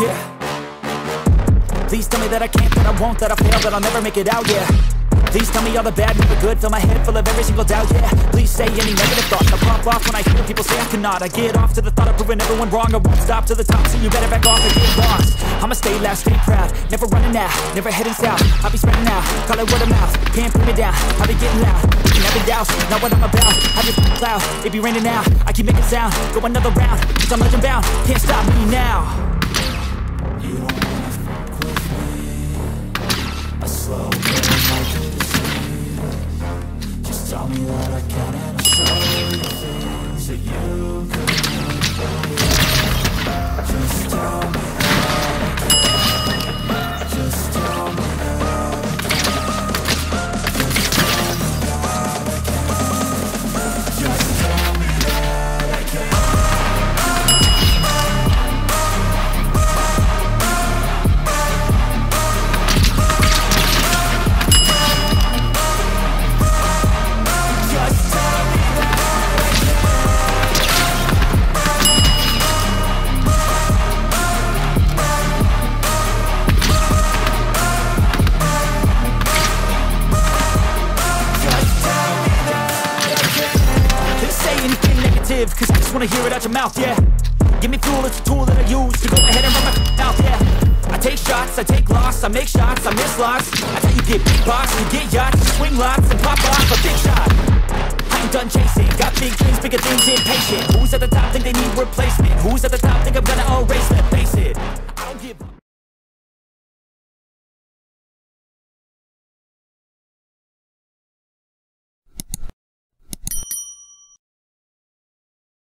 yeah. Please tell me that I can't, that I won't, that I fail, that I'll never make it out, yeah. Please tell me all the bad, never good, fill my head full of every single doubt, yeah. Please say any negative thoughts, I pop off when I hear people say I cannot. I get off to the thought of proving everyone wrong. I won't stop to the top, so you better back off and get lost. I'ma stay loud, stay proud, never running out, never heading south. I'll be spreading out, call it word of mouth. Can't put me down, I'll be getting loud. You can never doubt, not what I'm about. I just cloud, it be raining now. I keep making sound, go another round, 'cause I'm legend bound, can't stop me now. You don't wanna fuck with me, I slow down like a disease. Just tell me that I can and I'm sorry things that you couldn't believe. Just tell me. Cause I just wanna hear it out your mouth, yeah. Give me fuel, it's a tool that I use to go ahead and run my mouth, yeah. I take shots, I take loss, I make shots, I miss lots. That's how you get big boss, you get yachts, you swing lots and pop off a big shot. I ain't done chasing, got big dreams, bigger things, impatient. Who's at the top think they need replacement? Who's at the top think I'm gonna erase, let's face it.